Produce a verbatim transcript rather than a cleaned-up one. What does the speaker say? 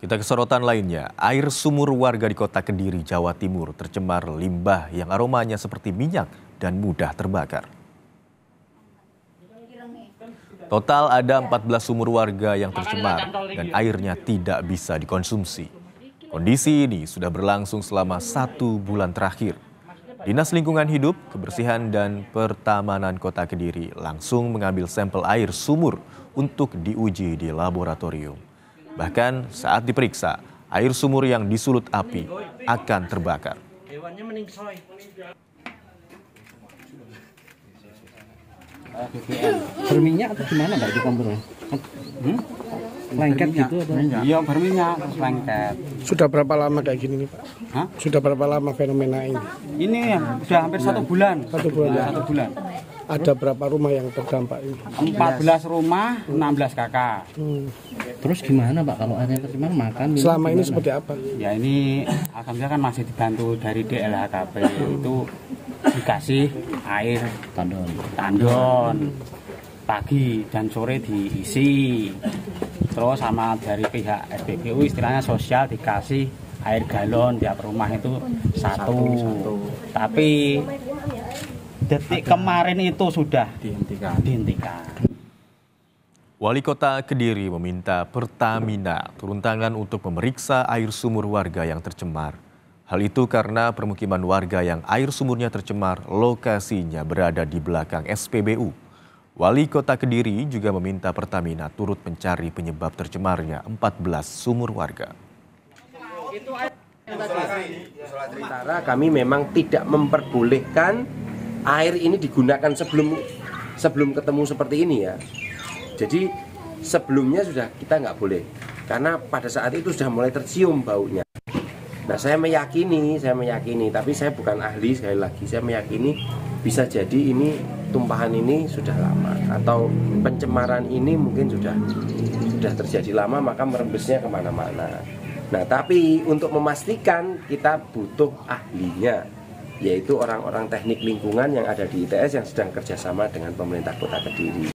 Kita ke sorotan lainnya, air sumur warga di kota Kediri, Jawa Timur tercemar limbah yang aromanya seperti minyak dan mudah terbakar. Total ada empat belas sumur warga yang tercemar dan airnya tidak bisa dikonsumsi. Kondisi ini sudah berlangsung selama satu bulan terakhir. Dinas Lingkungan Hidup, Kebersihan dan Pertamanan Kota Kediri langsung mengambil sampel air sumur untuk diuji di laboratorium. Bahkan saat diperiksa, air sumur yang disulut api akan terbakar. Berminyak atau gimana Mbak di kompornya? Hmm? Lengket gitu atau? Iya, berminyak, terus lengket. Sudah berapa lama kayak gini nih Pak? Hah? Sudah berapa lama fenomena ini? Ini sudah hampir satu bulan. Satu bulan. Nah, satu bulan. Ada berapa rumah yang terdampak ini? empat belas rumah, enam belas kakak. Hmm. Terus gimana Pak kalau airnya tercemar makan? Selama ini seperti apa? Ya ini alhamdulillah kan masih dibantu dari D L H K P itu dikasih air tandon, tandon pagi dan sore diisi. Terus sama dari pihak S P B U istilahnya sosial dikasih air galon tiap rumah itu satu. satu. Tapi detik kemarin itu sudah dihentikan. dihentikan. Wali Kota Kediri meminta Pertamina turun tangan untuk memeriksa air sumur warga yang tercemar. Hal itu karena permukiman warga yang air sumurnya tercemar lokasinya berada di belakang S P B U. Wali Kota Kediri juga meminta Pertamina turut mencari penyebab tercemarnya empat belas sumur warga. Kami memang tidak memperbolehkan air ini digunakan sebelum sebelum ketemu seperti ini ya. Jadi sebelumnya sudah kita nggak boleh karena pada saat itu sudah mulai tercium baunya. Nah saya meyakini, saya meyakini, tapi saya bukan ahli sekali lagi. Saya meyakini bisa jadi ini tumpahan ini sudah lama atau pencemaran ini mungkin sudah sudah terjadi lama maka merembesnya kemana-mana. Nah tapi untuk memastikan kita butuh ahlinya, yaitu orang-orang teknik lingkungan yang ada di I T S yang sedang kerjasama dengan pemerintah Kota Kediri.